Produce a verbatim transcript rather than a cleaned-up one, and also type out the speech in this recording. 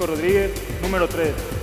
Francisco Rodríguez, número tres.